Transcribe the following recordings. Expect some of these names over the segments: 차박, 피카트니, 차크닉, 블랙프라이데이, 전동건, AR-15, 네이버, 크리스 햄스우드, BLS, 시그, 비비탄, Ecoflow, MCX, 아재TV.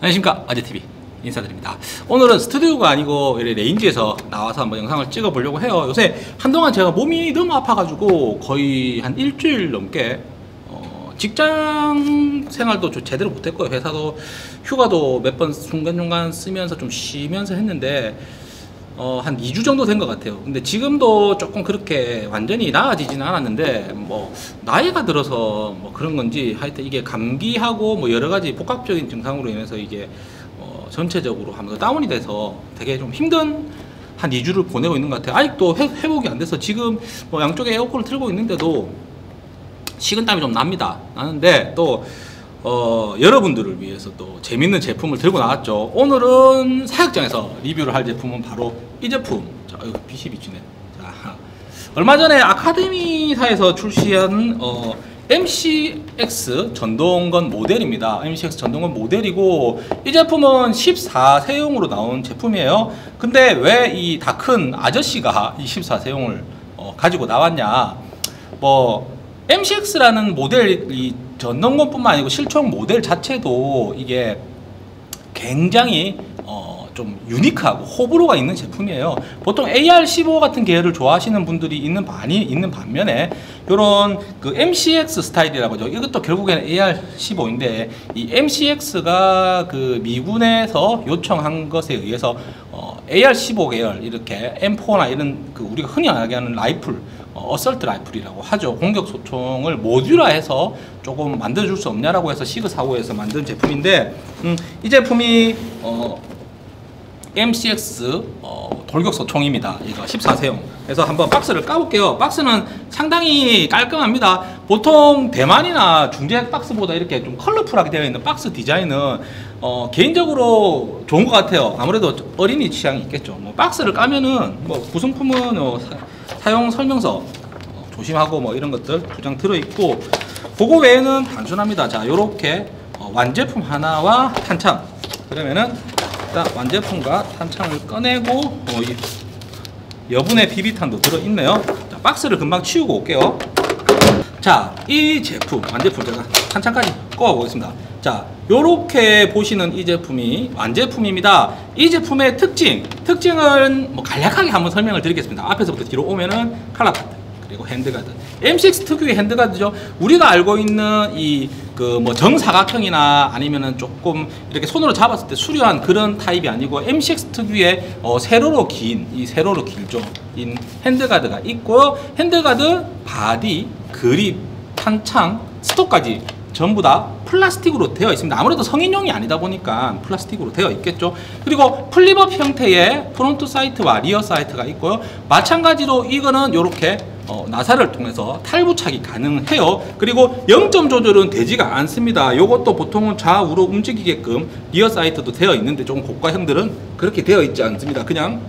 안녕하십니까, 아재TV 인사드립니다. 오늘은 스튜디오가 아니고 레인지에서 나와서 한번 영상을 찍어 보려고 해요. 요새 한동안 제가 몸이 너무 아파가지고 거의 한 일주일 넘게 직장 생활도 좀 제대로 못했고요. 회사도 휴가도 몇 번 중간중간 쓰면서 좀 쉬면서 했는데 한 2주 정도 된 것 같아요. 근데 지금도 조금 그렇게 완전히 나아지지는 않았는데 뭐 나이가 들어서 뭐 그런 건지 하여튼 이게 감기하고 뭐 여러 가지 복합적인 증상으로 인해서 이게 전체적으로 하면서 다운이 돼서 되게 좀 힘든 한 2주를 보내고 있는 것 같아요. 아직도 회복이 안 돼서 지금 뭐 양쪽에 에어컨을 틀고 있는데도 식은땀이 좀 납니다. 나는데 또 여러분들을 위해서 또 재밌는 제품을 들고 나왔죠. 오늘은 사역장에서 리뷰를 할 제품은 바로 이 제품. 자, 아이고, 빛이 비치네. 자, 얼마 전에 아카데미사에서 출시한 MCX 전동건 모델입니다. MCX 전동건 모델이고 이 제품은 14세용으로 나온 제품이에요. 근데 왜 이 다 큰 아저씨가 이 14세용을 가지고 나왔냐. 뭐 MCX라는 모델이 전동건 뿐만 아니고 실총 모델 자체도 이게 굉장히 좀 유니크하고 호불호가 있는 제품이에요. 보통 AR-15 같은 계열을 좋아하시는 분들이 많이 있는 반면에 이런 그 MCX 스타일이라고 하죠. 이것도 결국에는 AR-15인데 이 MCX가 그 미군에서 요청한 것에 의해서 AR-15 계열 이렇게 M4나 이런 그 우리가 흔히 이야기하는 라이플 어설트 라이플이라고 하죠. 공격 소총을 모듈화해서 조금 만들어줄 수 없냐라고 해서 시그사고에서 만든 제품인데 이 제품이 MCX 돌격 소총입니다. 이거 14세용. 그래서 한번 박스를 까볼게요. 박스는 상당히 깔끔합니다. 보통 대만이나 중제 박스보다 이렇게 좀 컬러풀하게 되어 있는 박스 디자인은 개인적으로 좋은 것 같아요. 아무래도 어린이 취향이 있겠죠. 뭐 박스를 까면은 뭐 구성품은 사용 설명서 조심하고 뭐 이런 것들 두 장 들어있고 그거 외에는 단순합니다. 자, 요렇게 완제품 하나와 탄창. 그러면은 일단 완제품과 탄창을 꺼내고 여분의 비비탄도 들어있네요. 자, 박스를 금방 치우고 올게요. 자, 이 제품 완제품 제가 탄창까지 꺼 보겠습니다. 자, 요렇게 보시는 이 제품이 완제품입니다. 이 제품의 특징은 뭐 간략하게 한번 설명을 드리겠습니다. 앞에서부터 뒤로 오면은 칼라카트 그리고 핸드가드, M6 특유의 핸드가드죠. 우리가 알고 있는 이 그 뭐 정사각형이나 아니면은 조금 이렇게 손으로 잡았을 때 수려한 그런 타입이 아니고 M6 특유의 세로로 긴 이 세로로 길죠. 인 핸드가드가 있고요. 핸드가드, 바디, 그립, 탄창, 스톡까지 전부 다 플라스틱으로 되어 있습니다. 아무래도 성인용이 아니다 보니까 플라스틱으로 되어 있겠죠. 그리고 플립업 형태의 프론트 사이트와 리어 사이트가 있고요. 마찬가지로 이거는 이렇게 나사를 통해서 탈부착이 가능해요. 그리고 0점 조절은 되지가 않습니다. 이것도 보통은 좌우로 움직이게끔 리어 사이트도 되어 있는데 조금 고가형들은 그렇게 되어 있지 않습니다. 그냥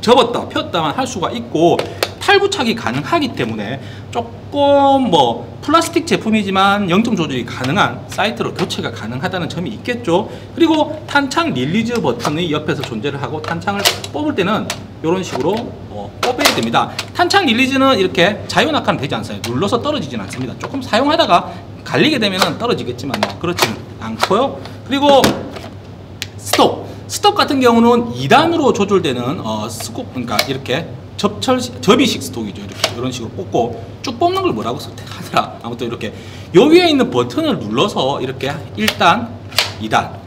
접었다 폈다만 할 수가 있고 탈부착이 가능하기 때문에 조금 뭐 플라스틱 제품이지만 0점 조절이 가능한 사이트로 교체가 가능하다는 점이 있겠죠. 그리고 탄창 릴리즈 버튼이 옆에서 존재를 하고 탄창을 뽑을 때는 이런 식으로 뽑아야 됩니다. 탄창 릴리즈는 이렇게 자유낙하는 되지 않습니다. 눌러서 떨어지진 않습니다. 조금 사용하다가 갈리게 되면 떨어지겠지만 그렇지는 않고요. 그리고 스톡 같은 경우는 2단으로 조절되는 스코프, 그러니까 이렇게 접이식 스톡이죠. 이렇게 이런 식으로 뽑고 쭉 뽑는 걸 뭐라고 하더라. 아무튼 이렇게 요 위에 있는 버튼을 눌러서 이렇게 1단, 2단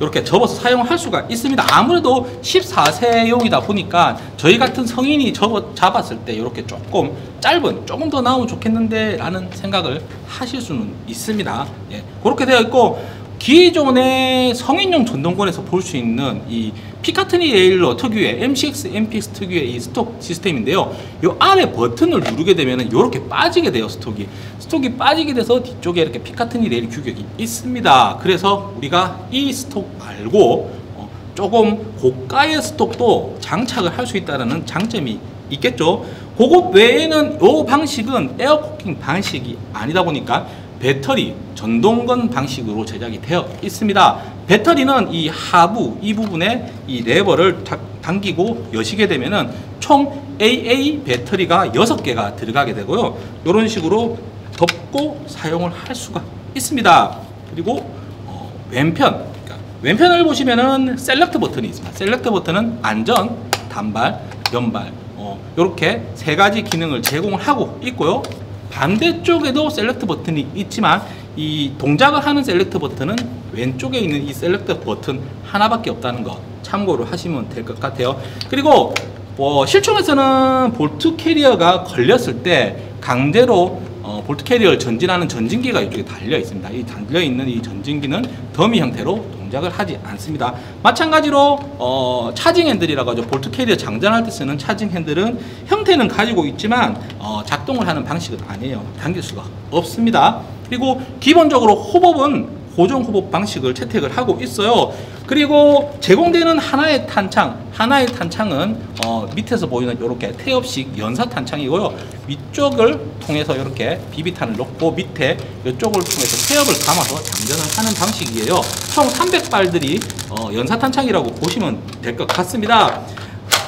이렇게 접어서 사용할 수가 있습니다. 아무래도 14세용이다 보니까 저희 같은 성인이 잡았을 때 이렇게 조금 짧은, 조금 더 나오면 좋겠는데 라는 생각을 하실 수는 있습니다. 예, 그렇게 되어 있고 기존의 성인용 전동권에서 볼 수 있는 이 피카트니 레일러 특유의 MPX 특유의 이 스톡 시스템인데요. 이 아래 버튼을 누르게 되면은 이렇게 빠지게 돼요. 스톡이 빠지게 돼서 뒤쪽에 이렇게 피카트니 레일 규격이 있습니다. 그래서 우리가 이 스톡 말고 조금 고가의 스톡도 장착을 할 수 있다는 장점이 있겠죠. 그것 외에는 이 방식은 에어코킹 방식이 아니다 보니까 배터리 전동건 방식으로 제작이 되어 있습니다. 배터리는 이 하부 이 부분에 이 레버를 당기고 여시게 되면은 총 AA 배터리가 6개가 들어가게 되고요. 이런 식으로 덮고 사용을 할 수가 있습니다. 그리고 왼편, 그러니까 왼편을 보시면은 셀렉트 버튼이 있습니다. 셀렉트 버튼은 안전, 단발, 연발 이렇게 세 가지 기능을 제공을 하고 있고요. 반대쪽에도 셀렉트 버튼이 있지만 이 동작을 하는 셀렉트 버튼은 왼쪽에 있는 이 셀렉트 버튼 하나밖에 없다는 거 참고로 하시면 될 것 같아요. 그리고 실총에서는 볼트 캐리어가 걸렸을 때 강제로 볼트 캐리어를 전진하는 전진기가 이쪽에 달려 있습니다. 이 달려있는 이 전진기는 더미 형태로 동작을 하지 않습니다. 마찬가지로 차징 핸들이라고 하죠. 볼트 캐리어 장전할 때 쓰는 차징 핸들은 형태는 가지고 있지만 작동을 하는 방식은 아니에요. 당길 수가 없습니다. 그리고 기본적으로 호법은 고정 호법 방식을 채택을 하고 있어요. 그리고 제공되는 하나의 탄창, 하나의 탄창은 밑에서 보이는 이렇게 태엽식 연사 탄창이고요. 위쪽을 통해서 이렇게 비비탄을 넣고 밑에 이쪽을 통해서 태엽을 감아서 장전을 하는 방식이에요. 총 300발들이 연사 탄창이라고 보시면 될 것 같습니다.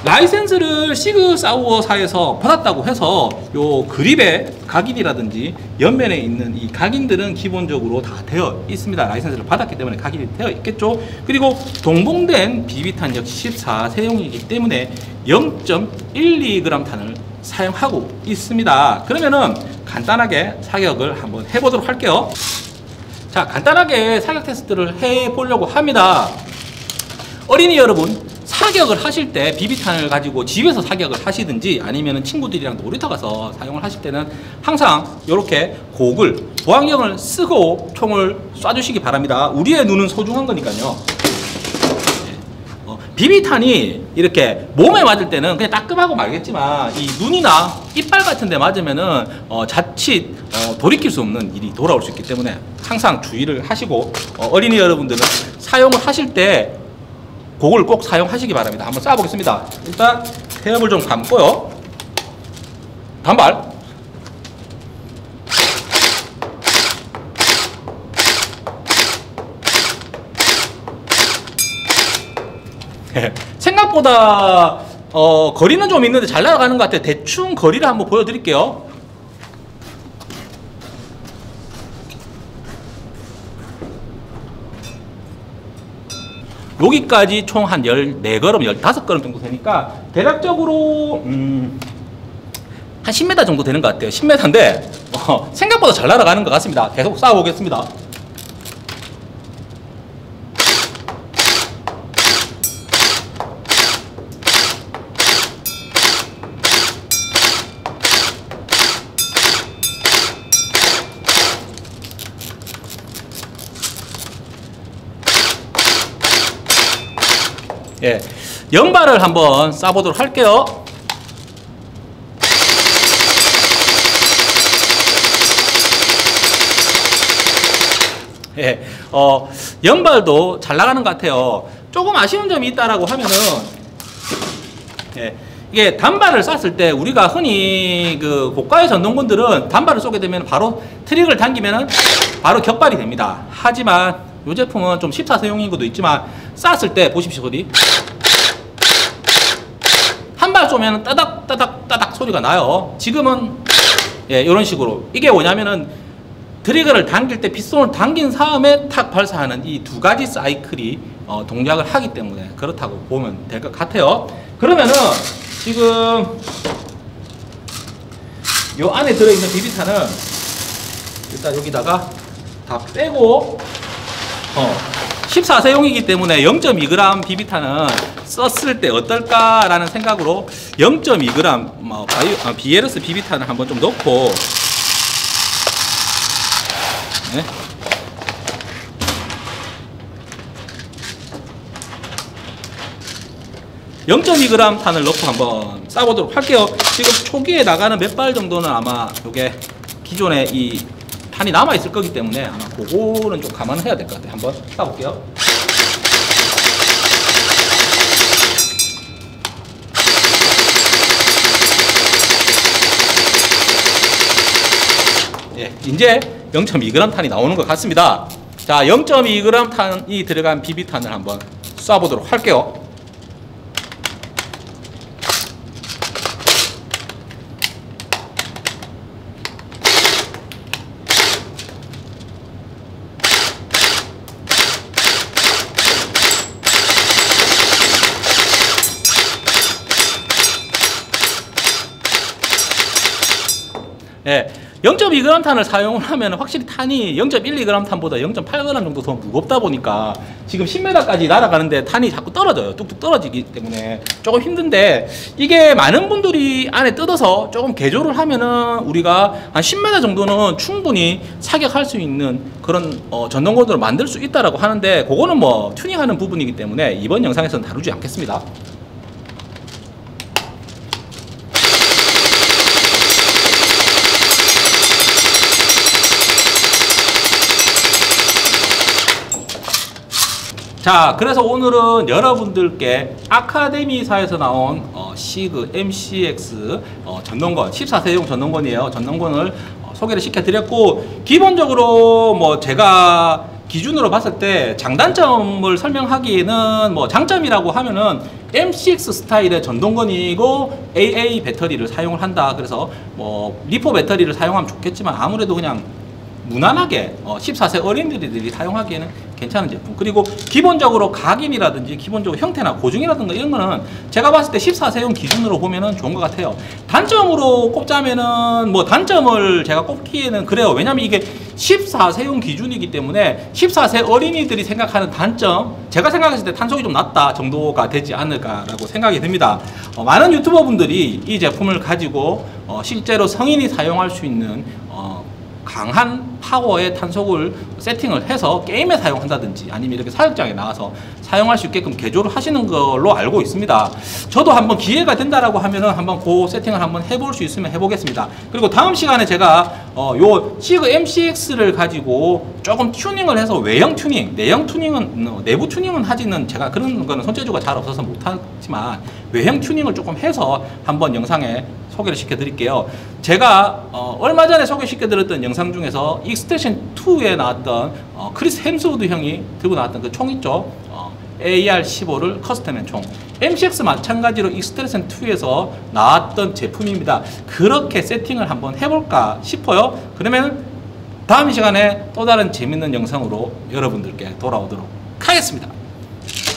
라이센스를 시그사우어사에서 받았다고 해서 요 그립의 각인이라든지 옆면에 있는 이 각인들은 기본적으로 다 되어 있습니다. 라이센스를 받았기 때문에 각인이 되어 있겠죠. 그리고 동봉된 비비탄 역시 14세용이기 때문에 0.12g 탄을 사용하고 있습니다. 그러면은 간단하게 사격을 한번 해보도록 할게요. 자, 간단하게 사격 테스트를 해보려고 합니다. 어린이 여러분, 사격을 하실 때 비비탄을 가지고 집에서 사격을 하시든지 아니면 친구들이랑 놀이터 가서 사용을 하실 때는 항상 이렇게 곡을, 보항형을 쓰고 총을 쏴주시기 바랍니다. 우리의 눈은 소중한 거니까요. 비비탄이 이렇게 몸에 맞을 때는 그냥 따끔하고 말겠지만 이 눈이나 이빨 같은 데 맞으면은 자칫 돌이킬 수 없는 일이 돌아올 수 있기 때문에 항상 주의를 하시고 어린이 여러분들은 사용을 하실 때 곡을 꼭 사용하시기 바랍니다. 한번 쏴보겠습니다. 일단 태엽을 좀 감고요. 단발. 생각보다 거리는 좀 있는데 잘 날아가는 것 같아요. 대충 거리를 한번 보여드릴게요. 여기까지 총 한 14걸음, 15걸음 정도 되니까 대략적으로 한 10m 정도 되는 것 같아요. 10m인데 생각보다 잘 날아가는 것 같습니다. 계속 쏴보겠습니다. 예, 연발을 한번 쏴보도록 할게요. 예, 연발도 잘 나가는 것 같아요. 조금 아쉬운 점이 있다라고 하면은, 예, 이게 단발을 쐈을 때 우리가 흔히 그 고가의 전동군들은 단발을 쏘게 되면 바로 트릭을 당기면은 바로 격발이 됩니다. 하지만 이 제품은 좀 14세용인 것도 있지만 쐈을 때 보십시오. 소리 한 발 쏘면 따닥 따닥 따닥 소리가 나요. 지금은 예, 이런 식으로 이게 뭐냐면은 드리거를 당길 때 빗손을 당긴 다음에 탁 발사하는 이 두 가지 사이클이 동작을 하기 때문에 그렇다고 보면 될 것 같아요. 그러면은 지금 요 안에 들어있는 비비탄은 일단 여기다가 다 빼고 14세용이기 때문에 0.2g 비비탄은 썼을 때 어떨까라는 생각으로 0.2g BLS 비비탄을 한번 좀 넣고 네. 네. 0.2g 탄을 넣고 한번 쏴보도록 할게요. 지금 초기에 나가는 몇 발 정도는 아마 요게 기존에 이 탄이 남아있을 거기 때문에 아마 그거는 좀 감안을 해야 될 것 같아요. 한번 쏴볼게요. 예, 이제 0.2g 탄이 나오는 것 같습니다. 자, 0.2g 탄이 들어간 비비탄을 한번 쏴보도록 할게요. 예, 0.2g 탄을 사용을 하면 확실히 탄이 0.12g 탄보다 0.8g 정도 더 무겁다 보니까 지금 10m까지 날아가는데 탄이 자꾸 떨어져요. 뚝뚝 떨어지기 때문에 조금 힘든데, 이게 많은 분들이 안에 뜯어서 조금 개조를 하면은 우리가 한 10m 정도는 충분히 사격할 수 있는 그런 전동건으로 만들 수 있다라고 하는데, 그거는 뭐 튜닝하는 부분이기 때문에 이번 영상에서는 다루지 않겠습니다. 자, 그래서 오늘은 여러분들께 아카데미사에서 나온 시그 MCX 전동건 14세용 전동건이에요. 전동건을 소개를 시켜드렸고, 기본적으로 뭐 제가 기준으로 봤을 때 장단점을 설명하기에는, 뭐 장점이라고 하면은 MCX 스타일의 전동건이고 AA 배터리를 사용을 한다. 그래서 뭐 리포 배터리를 사용하면 좋겠지만 아무래도 그냥 무난하게 14세 어린이들이 사용하기에는 괜찮은 제품. 그리고 기본적으로 각인이라든지 기본적으로 형태나 고증이라든가 이런 거는 제가 봤을 때 14세용 기준으로 보면은 좋은 것 같아요. 단점으로 꼽자면은, 뭐 단점을 제가 꼽기에는 그래요. 왜냐면 이게 14세용 기준이기 때문에 14세 어린이들이 생각하는 단점, 제가 생각했을 때 탄속이 좀 낮다 정도가 되지 않을까라고 생각이 듭니다. 많은 유튜버 분들이 이 제품을 가지고 실제로 성인이 사용할 수 있는 강한 파워의 탄속을 세팅을 해서 게임에 사용한다든지, 아니면 이렇게 사격장에 나와서 사용할 수 있게끔 개조를 하시는 걸로 알고 있습니다. 저도 한번 기회가 된다라고 하면은 한번 그 세팅을 한번 해볼 수 있으면 해보겠습니다. 그리고 다음 시간에 제가 요 시그 MCX를 가지고 조금 튜닝을 해서 외형 튜닝, 내형 튜닝은, 내부 튜닝은 하지는 제가 그런 거는 손재주가 잘 없어서 못하지만 외형 튜닝을 조금 해서 한번 영상에 소개를 시켜드릴게요. 제가 얼마 전에 소개시켜드렸던 영상 중에서 익스텐션 2에 나왔던 크리스 햄스우드 형이 들고 나왔던 그 총 있죠. AR-15를 커스텀한 총, MCX 마찬가지로 익스텐션 2에서 나왔던 제품입니다. 그렇게 세팅을 한번 해볼까 싶어요. 그러면 다음 시간에 또 다른 재밌는 영상으로 여러분들께 돌아오도록 하겠습니다.